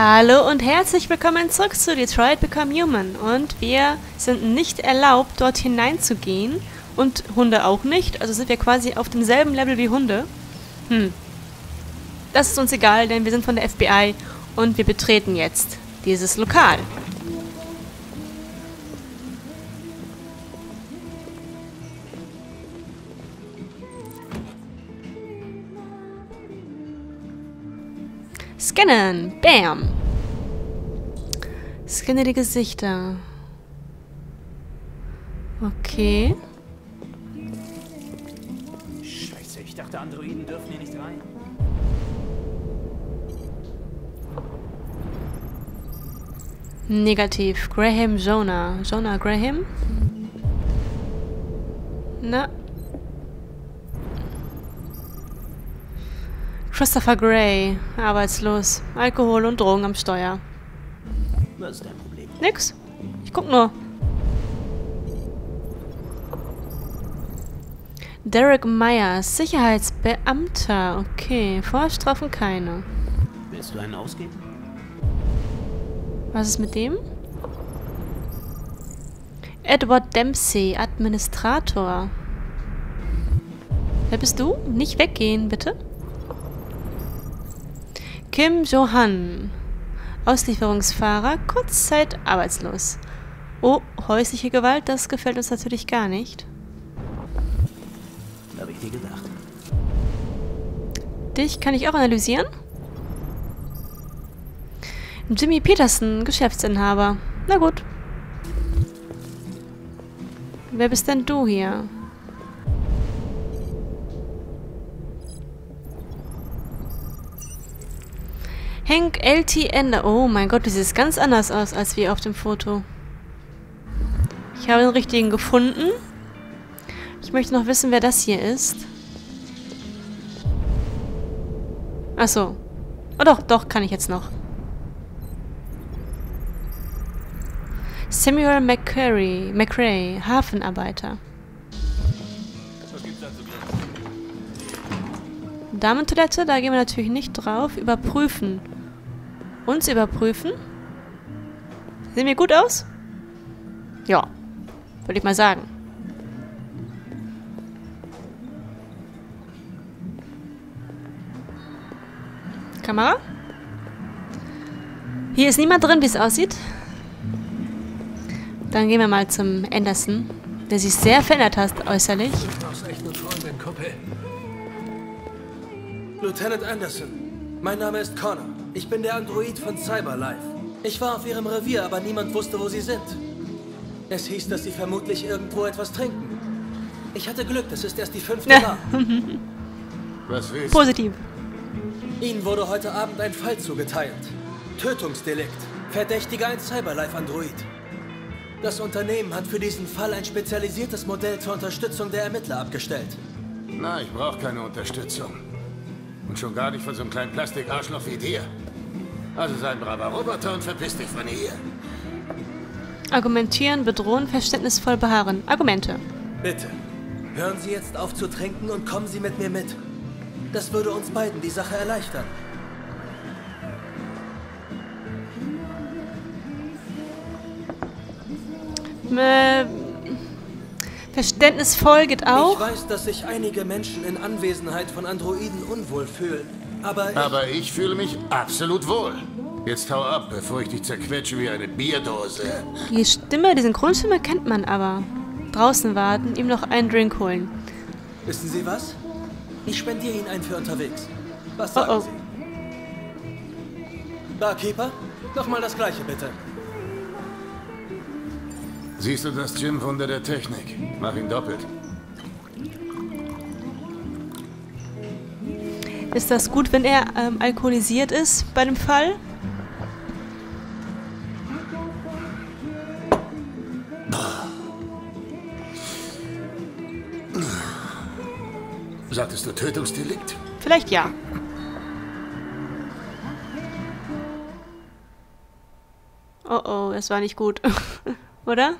Hallo und herzlich willkommen zurück zu Detroit Become Human. Und wir sind nicht erlaubt, dort hineinzugehen. Und Hunde auch nicht. Also sind wir quasi auf demselben Level wie Hunde. Das ist uns egal, denn wir sind von der FBI und wir betreten jetzt dieses Lokal. Scannen. Bam. Scanne die Gesichter. Okay. Scheiße, ich dachte, Androiden dürfen hier nicht rein. Negativ. Graham Jonah. Jonah Graham? Na. Christopher Gray, arbeitslos, Alkohol und Drogen am Steuer. Was ist dein Problem? Nix. Ich guck nur. Derek Myers, Sicherheitsbeamter. Okay, Vorstrafen keine. Willst du einen ausgeben? Was ist mit dem? Edward Dempsey, Administrator. Wer bist du? Nicht weggehen, bitte. Kim Johan, Auslieferungsfahrer, kurzzeit arbeitslos. Oh, häusliche Gewalt, das gefällt uns natürlich gar nicht. Hab ich nie gedacht. Dich kann ich auch analysieren. Jimmy Peterson, Geschäftsinhaber. Na gut. Wer bist denn du hier? Hank LTN. Oh mein Gott, das sieht ganz anders aus, als wie auf dem Foto. Ich habe den richtigen gefunden. Ich möchte noch wissen, wer das hier ist. Achso. Oh doch, doch, kann ich jetzt noch. Samuel McCurry. McCray, Hafenarbeiter. Damentoilette, da gehen wir natürlich nicht drauf. Überprüfen. Uns überprüfen. Sehen wir gut aus? Ja, würde ich mal sagen. Kamera? Hier ist niemand drin, wie es aussieht. Dann gehen wir mal zum Anderson, der sich sehr verändert hat äußerlich. Du brauchst echt eine Freundin, Kumpel. Lieutenant Anderson, mein Name ist Connor. Ich bin der Android von Cyberlife. Ich war auf ihrem Revier, aber niemand wusste, wo sie sind. Es hieß, dass sie vermutlich irgendwo etwas trinken. Ich hatte Glück, das ist erst die 5. Nacht. Was willst du? Positiv. Ihnen wurde heute Abend ein Fall zugeteilt. Tötungsdelikt. Verdächtiger ein Cyberlife-Android. Das Unternehmen hat für diesen Fall ein spezialisiertes Modell zur Unterstützung der Ermittler abgestellt. Na, ich brauche keine Unterstützung. Und schon gar nicht von so einem kleinen Plastik-Arschloch wie dir. Also sei ein braver Roboter und verpiss dich von hier. Argumentieren, bedrohen, verständnisvoll beharren. Argumente. Bitte, hören Sie jetzt auf zu trinken und kommen Sie mit mir mit. Das würde uns beiden die Sache erleichtern. Verständnisvoll geht auch. Ich weiß, dass sich einige Menschen in Anwesenheit von Androiden unwohl fühlen, aber ich fühle mich absolut wohl. Jetzt hau ab, bevor ich dich zerquetsche wie eine Bierdose. Die Stimme, die Synchronstimme kennt man aber. Draußen warten, ihm noch einen Drink holen. Wissen Sie was? Ich spendiere Ihnen einen für unterwegs. Was sagen Sie? Barkeeper, nochmal das Gleiche, bitte. Siehst du das Gym-Wunder der Technik? Mach ihn doppelt. Ist das gut, wenn er alkoholisiert ist bei dem Fall? Sagtest du Tötungsdelikt? Vielleicht ja. Oh oh, das war nicht gut. Oder?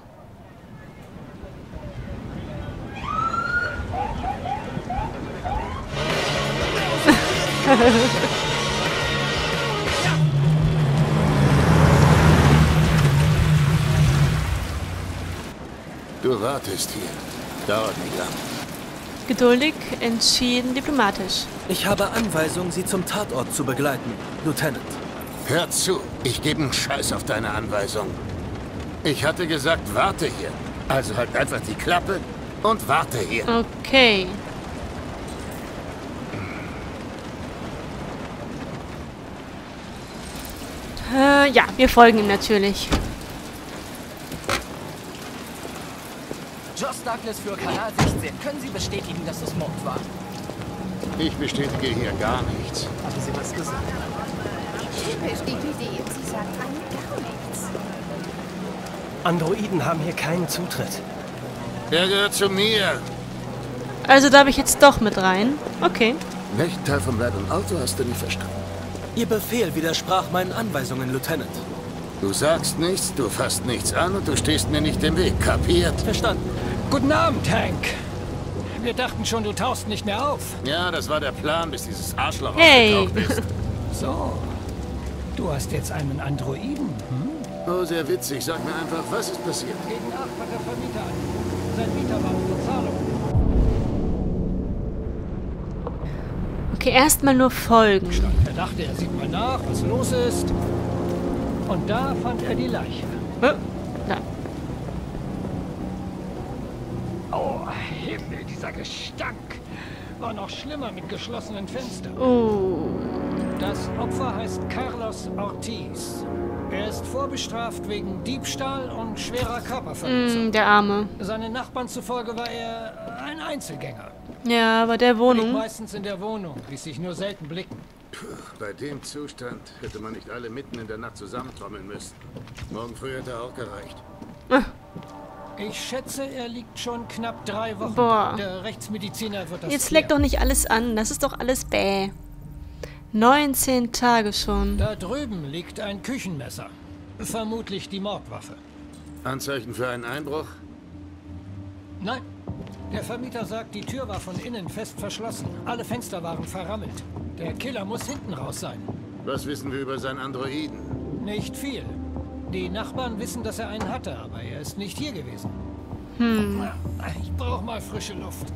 Apparat ist hier. Dauert nicht lang. Geduldig, entschieden, diplomatisch. Ich habe Anweisungen, Sie zum Tatort zu begleiten, Lieutenant. Hör zu, ich gebe einen Scheiß auf deine Anweisung. Ich hatte gesagt, warte hier. Also halt einfach die Klappe und warte hier. Okay. Ja, wir folgen ihm natürlich. Just Douglas für Kanal 16. Können Sie bestätigen, dass das Mord war? Ich bestätige hier gar nichts. Haben Sie was gesagt? Ich bestätige Sie, Sie sagen gar nichts. Androiden haben hier keinen Zutritt. Der gehört zu mir. Also darf ich jetzt doch mit rein? Okay. Welchen Teil vom Rad und Auto hast du nicht verstanden? Ihr Befehl widersprach meinen Anweisungen, Lieutenant. Du sagst nichts, du fasst nichts an und du stehst mir nicht im Weg. Kapiert? Verstanden. Guten Abend, Hank. Wir dachten schon, du tauchst nicht mehr auf. Ja, das war der Plan, bis dieses Arschloch aufgetaucht ist. So, du hast jetzt einen Androiden, hm? Oh, sehr witzig. Sag mir einfach, was ist passiert? Gegen 8 hat der Vermieter an. Sein Mieter war ohne Zahlung. Okay, erstmal nur folgen. Er dachte, er sieht mal nach, was los ist. Und da fand er die Leiche. Oh, da. Oh, Himmel, dieser Gestank. War noch schlimmer mit geschlossenen Fenstern. Oh. Das Opfer heißt Carlos Ortiz. Er ist vorbestraft wegen Diebstahl und schwerer Körperverletzung. Der Arme. Seinen Nachbarn zufolge war er ein Einzelgänger. Ja, aber der Wohnung. Meistens in der Wohnung, ließ sich nur selten blicken. Bei dem Zustand hätte man nicht alle mitten in der Nacht zusammentrommeln müssen. Morgen früh hätte er auch gereicht. Ach. Ich schätze, er liegt schon knapp 3 Wochen. Boah. Der Rechtsmediziner wird das. Jetzt leckt doch nicht alles an. Das ist doch alles bäh. 19 Tage schon. Da drüben liegt ein Küchenmesser. Vermutlich die Mordwaffe. Anzeichen für einen Einbruch? Nein. Der Vermieter sagt, die Tür war von innen fest verschlossen. Alle Fenster waren verrammelt. Der Killer muss hinten raus sein. Was wissen wir über seinen Androiden? Nicht viel. Die Nachbarn wissen, dass er einen hatte, aber er ist nicht hier gewesen. Hm. Ich brauche mal frische Luft.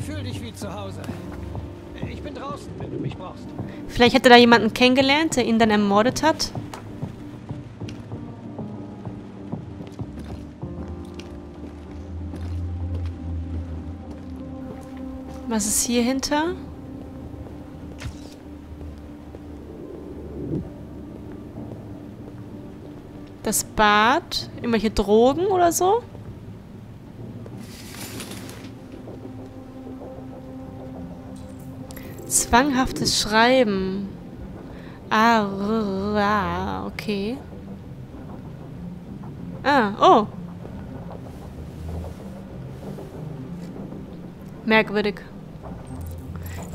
Fühl dich wie zu Hause. Ich bin draußen, wenn du mich brauchst. Vielleicht hätte da jemanden kennengelernt, der ihn dann ermordet hat. Was ist hier hinter? Das Bad? Irgendwelche Drogen oder so? Zwanghaftes Schreiben. Ah, okay. Ah, oh. Merkwürdig.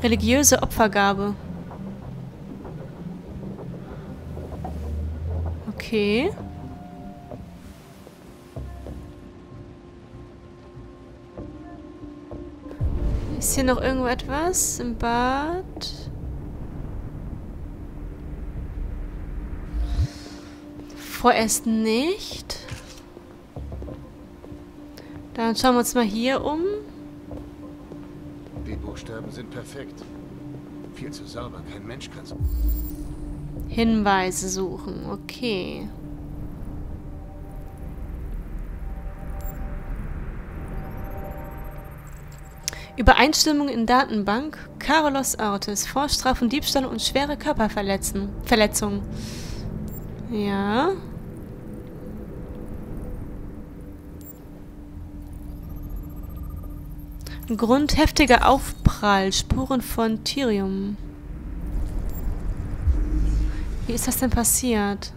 Religiöse Opfergabe. Okay. Ist hier noch irgendwo etwas im Bad? Vorerst nicht. Dann schauen wir uns mal hier um. Die Buchstaben sind perfekt. Viel zu sauber, kein Mensch kann so. Hinweise suchen, okay. Übereinstimmung in Datenbank. Carlos Ortiz. Vorstrafen, Diebstahl und schwere Körperverletzung. Ja. Grund heftiger Aufprall. Spuren von Thirium. Wie ist das denn passiert?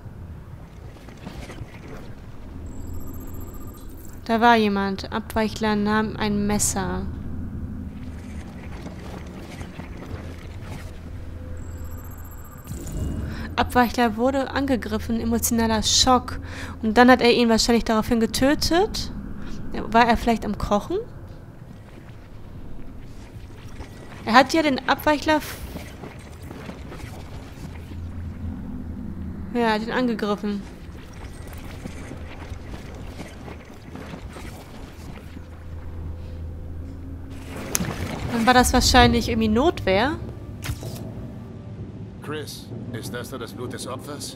Da war jemand. Abweichler nahm ein Messer. Abweichler wurde angegriffen, emotionaler Schock. Und dann hat er ihn wahrscheinlich daraufhin getötet. War er vielleicht am Kochen? Er hat ja den Abweichler... Ja, er hat ihn angegriffen. Dann war das wahrscheinlich irgendwie Notwehr. Chris, ist das da das Blut des Opfers?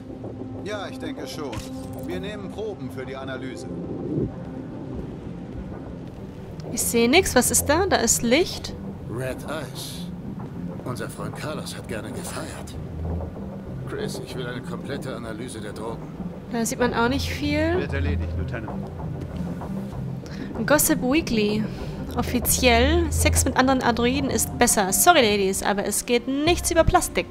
Ja, ich denke schon. Wir nehmen Proben für die Analyse. Ich sehe nichts. Was ist da? Da ist Licht. Red Eyes. Unser Freund Carlos hat gerne gefeiert. Chris, ich will eine komplette Analyse der Drogen. Da sieht man auch nicht viel. Wird erledigt, Lieutenant. Gossip Weekly. Offiziell, Sex mit anderen Androiden ist besser. Sorry, Ladies, aber es geht nichts über Plastik.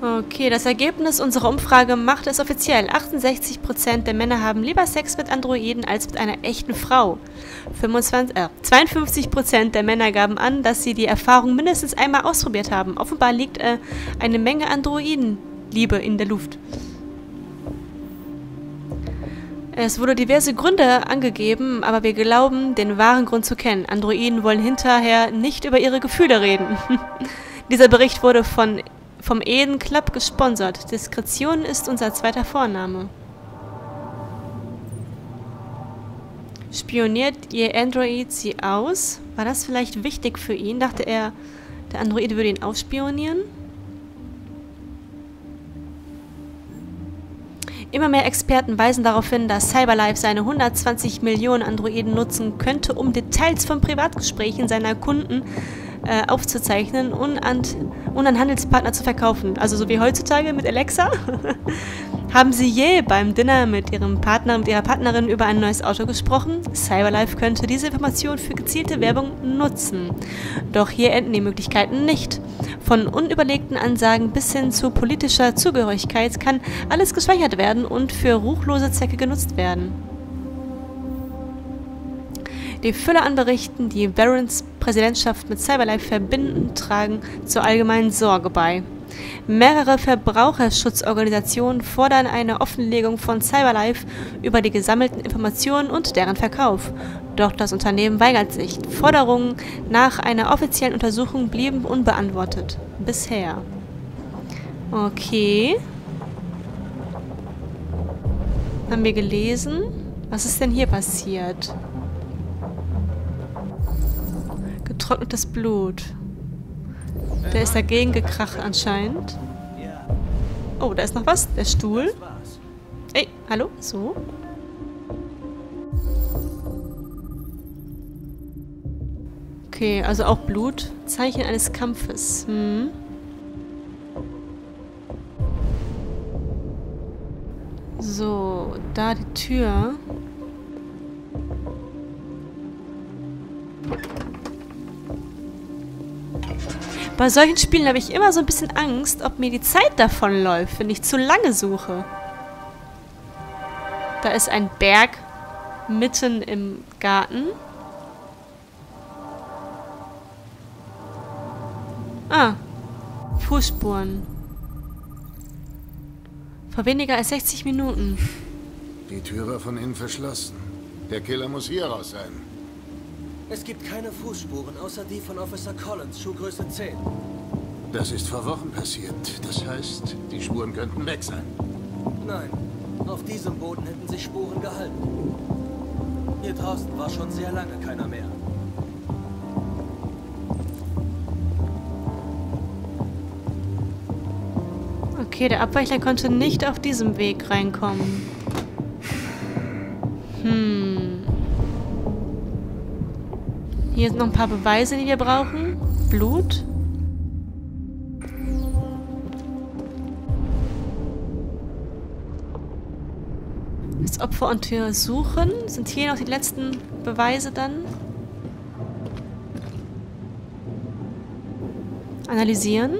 Okay, das Ergebnis unserer Umfrage macht es offiziell. 68% der Männer haben lieber Sex mit Androiden als mit einer echten Frau. 52% der Männer gaben an, dass sie die Erfahrung mindestens einmal ausprobiert haben. Offenbar liegt eine Menge Androidenliebe in der Luft. Es wurde diverse Gründe angegeben, aber wir glauben, den wahren Grund zu kennen. Androiden wollen hinterher nicht über ihre Gefühle reden. Dieser Bericht wurde vom Eden Club gesponsert. Diskretion ist unser zweiter Vorname. Spioniert ihr Android sie aus? War das vielleicht wichtig für ihn? Dachte er, der Android würde ihn ausspionieren? Immer mehr Experten weisen darauf hin, dass Cyberlife seine 120 Millionen Androiden nutzen könnte, um Details von Privatgesprächen seiner Kunden aufzuzeichnen und an Handelspartner zu verkaufen. Also so wie heutzutage mit Alexa. Haben Sie je beim Dinner mit Ihrem Partner, mit Ihrer Partnerin über ein neues Auto gesprochen? Cyberlife könnte diese Information für gezielte Werbung nutzen. Doch hier enden die Möglichkeiten nicht. Von unüberlegten Ansagen bis hin zu politischer Zugehörigkeit kann alles gespeichert werden und für ruchlose Zwecke genutzt werden. Die Fülle an Berichten, die Barons Präsidentschaft mit Cyberlife verbinden, tragen zur allgemeinen Sorge bei. Mehrere Verbraucherschutzorganisationen fordern eine Offenlegung von Cyberlife über die gesammelten Informationen und deren Verkauf. Doch das Unternehmen weigert sich. Forderungen nach einer offiziellen Untersuchung blieben unbeantwortet. Bisher. Okay. Haben wir gelesen? Was ist denn hier passiert? Getrocknetes Blut. Der ist dagegen gekracht anscheinend. Oh, da ist noch was. Der Stuhl. Ey, hallo? So. Okay, also auch Blut. Zeichen eines Kampfes. Hm. So, da die Tür. Bei solchen Spielen habe ich immer so ein bisschen Angst, ob mir die Zeit davonläuft, wenn ich zu lange suche. Da ist ein Berg mitten im Garten. Ah, Fußspuren. Vor weniger als 60 Minuten. Die Tür war von innen verschlossen. Der Killer muss hier raus sein. Es gibt keine Fußspuren, außer die von Officer Collins, Schuhgröße 10. Das ist vor Wochen passiert. Das heißt, die Spuren könnten weg sein. Nein, auf diesem Boden hätten sich Spuren gehalten. Hier draußen war schon sehr lange keiner mehr. Okay, der Abweichler konnte nicht auf diesem Weg reinkommen. Hier sind noch ein paar Beweise, die wir brauchen. Blut. Das Opfer und Tür suchen. Sind hier noch die letzten Beweise dann? Analysieren.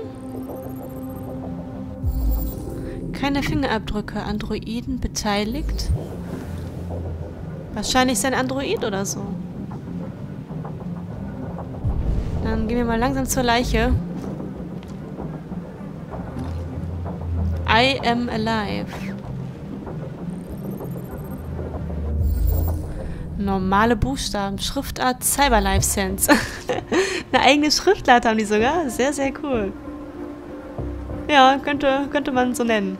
Keine Fingerabdrücke. Androiden beteiligt. Wahrscheinlich sein Android oder so. Dann gehen wir mal langsam zur Leiche. I am alive. Normale Buchstaben. Schriftart Cyberlife Sense. Eine eigene Schriftart haben die sogar. Sehr, sehr cool. Ja, könnte man so nennen.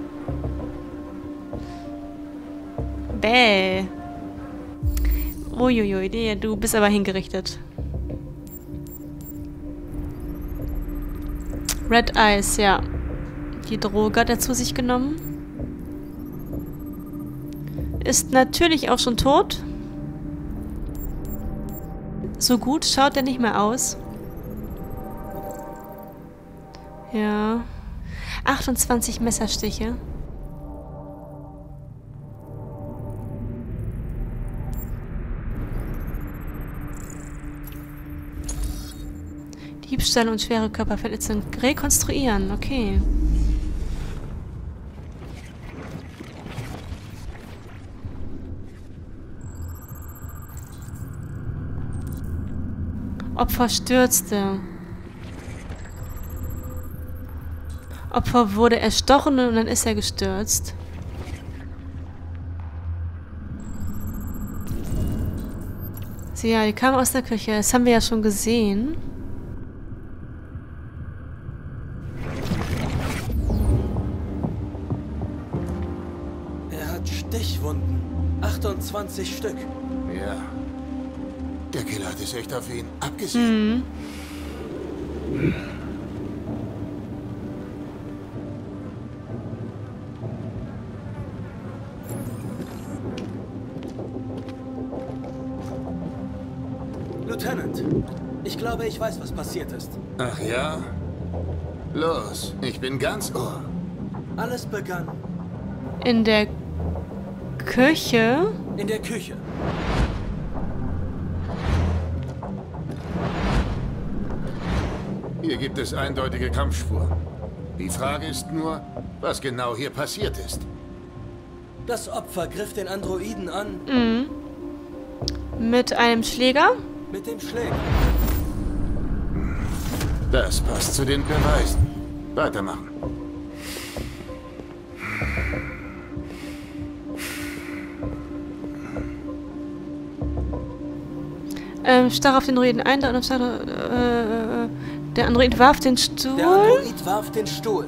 Bäh. Uiuiui, du bist aber hingerichtet. Red Eyes, ja. Die Droge hat er zu sich genommen. Ist natürlich auch schon tot. So gut schaut er nicht mehr aus. Ja. 28 Messerstiche. Diebstahl und schwere Körperverletzung. Rekonstruieren, okay. Opfer stürzte. Opfer wurde erstochen und dann ist er gestürzt. So, ja, die kam aus der Küche. Das haben wir ja schon gesehen. Er hat Stichwunden. 28 Stück. Ja. Der Killer hat es echt auf ihn abgesehen. Mhm. Lieutenant, ich glaube, ich weiß, was passiert ist. Ach ja? Los, ich bin ganz ohr. Alles begann. In der Küche? In der Küche. Hier gibt es eindeutige Kampfspuren. Die Frage ist nur, was genau hier passiert ist. Das Opfer griff den Androiden an. Mhm. Mit einem Schläger? Mit dem Schläger. Das passt zu den Beweisen. Weitermachen. Starr auf den Reden ein, dann der Android warf den Stuhl. Der Android warf den Stuhl.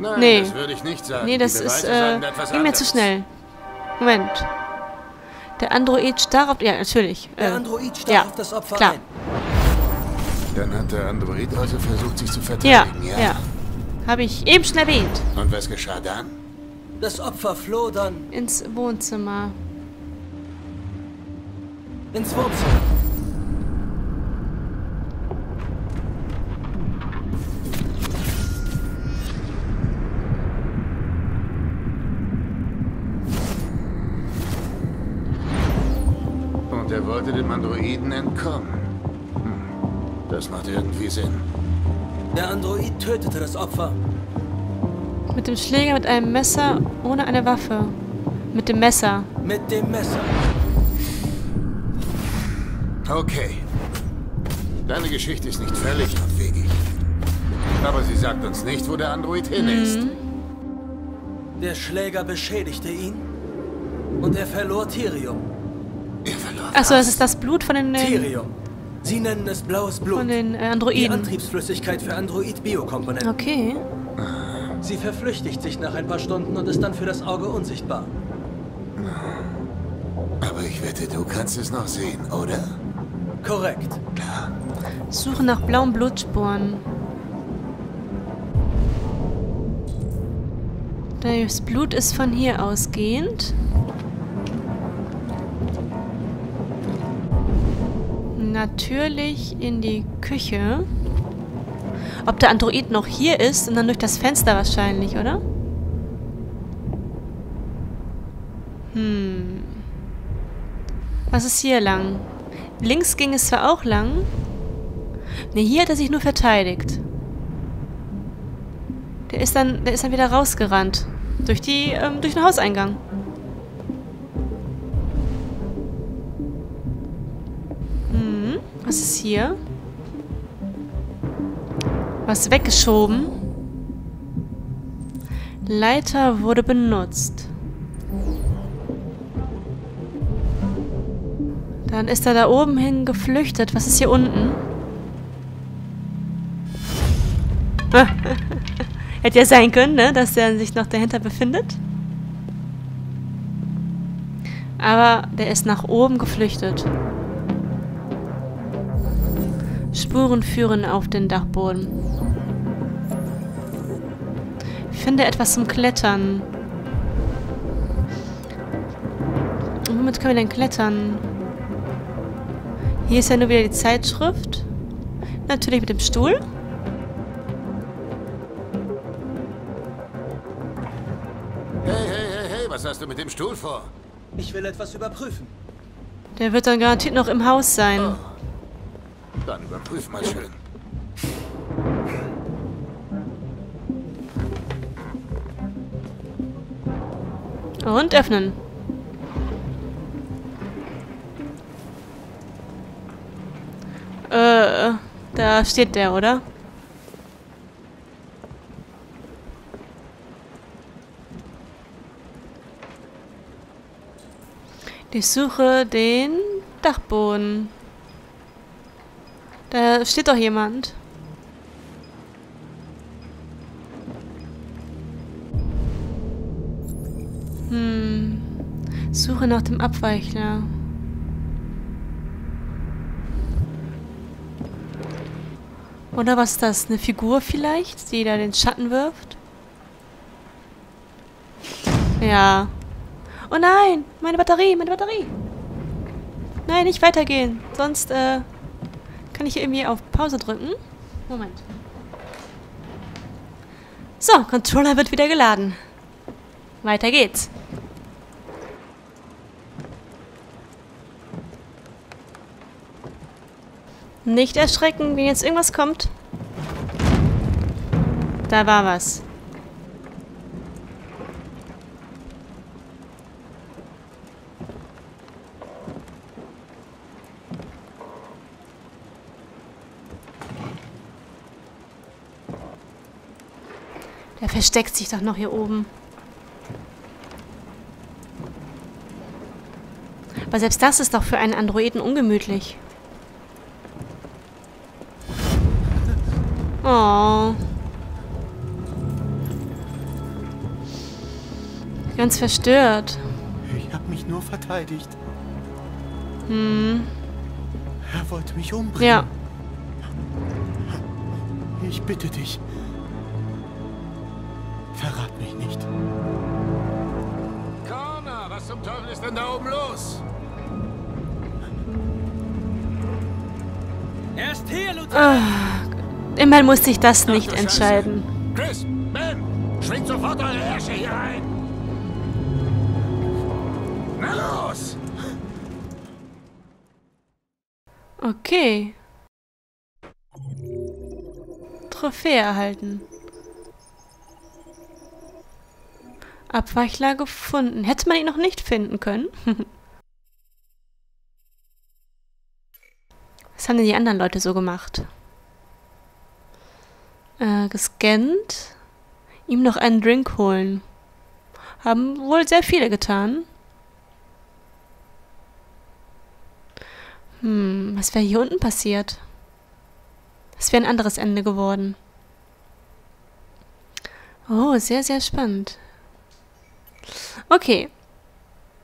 Nein, nee. Das würde ich nicht sagen. Nee, das ist nicht mehr zu schnell. Moment. Der Android starr auf... Ja, natürlich. Der Android starr auf das Opfer klar. Ein. Dann hat der Android also versucht, sich zu verteidigen, ja? Ja. Habe ich eben schon erwähnt. Und was geschah dann? Das Opfer floh dann... Ins Wohnzimmer. Ins Wohnzimmer. Er wollte dem Androiden entkommen. Das macht irgendwie Sinn. Der Android tötete das Opfer. Mit dem Schläger, mit einem Messer, ohne eine Waffe. Mit dem Messer. Mit dem Messer. Okay. Deine Geschichte ist nicht völlig abwegig. Aber sie sagt uns nicht, wo der Android hin ist. Der Schläger beschädigte ihn. Und er verlor Thirium. Achso, das ist das Blut von den... Thirium. Sie nennen es blaues Blut. Von den Androiden. Die Antriebsflüssigkeit für Android-Biokomponenten. Okay. Sie verflüchtigt sich nach ein paar Stunden und ist dann für das Auge unsichtbar. Aber ich wette, du kannst es noch sehen, oder? Korrekt. Klar. Suche nach blauen Blutspuren. Das Blut ist von hier ausgehend. Natürlich in die Küche. Ob der Android noch hier ist und dann durch das Fenster wahrscheinlich, oder? Hm. Was ist hier lang? Links ging es zwar auch lang. Ne, hier hat er sich nur verteidigt. Der ist dann wieder rausgerannt. Durch den Hauseingang. Was ist hier? Was weggeschoben? Leiter wurde benutzt. Dann ist er da oben hin geflüchtet. Was ist hier unten? Hätte ja sein können, ne? Dass er sich noch dahinter befindet. aber der ist nach oben geflüchtet. Spuren führen auf den Dachboden. Ich finde etwas zum Klettern. Womit können wir denn klettern? Hier ist ja nur wieder die Zeitschrift. Natürlich mit dem Stuhl. Hey, was hast du mit dem Stuhl vor? Ich will etwas überprüfen. Der wird dann garantiert noch im Haus sein. Oh. Dann überprüf mal schön. Und öffnen. Da steht der, oder? Ich suche den Dachboden. Da steht doch jemand. Suche nach dem Abweichler. Oder was ist das? Eine Figur vielleicht, die da den Schatten wirft? Ja. Oh nein! Meine Batterie! Meine Batterie! Nein, nicht weitergehen. Sonst, kann ich hier irgendwie auf Pause drücken? Moment. So, Controller wird wieder geladen. Weiter geht's. Nicht erschrecken, wenn jetzt irgendwas kommt. Da war was. Der versteckt sich doch noch hier oben. Aber selbst das ist doch für einen Androiden ungemütlich. Oh. Ganz verstört. Ich habe mich nur verteidigt. Er wollte mich umbringen. Ja. Ich bitte dich. Verrat mich nicht. Connor, was zum Teufel ist denn da oben los? Er ist hier, Lieutenant. Immerhin musste ich das nicht entscheiden. Chris, Ben, schwingt sofort eure Ärsche hier ein. Na los! Okay. Trophäe erhalten. Abweichler gefunden. Hätte man ihn noch nicht finden können. Was haben denn die anderen Leute so gemacht? Gescannt, ihm noch einen Drink holen. Haben wohl sehr viele getan. Was wäre hier unten passiert? Das wäre ein anderes Ende geworden. Oh, sehr, sehr spannend. Okay,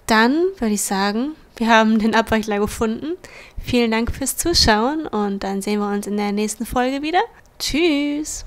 dann würde ich sagen, wir haben den Abweichler gefunden. Vielen Dank fürs Zuschauen und dann sehen wir uns in der nächsten Folge wieder. Tschüss!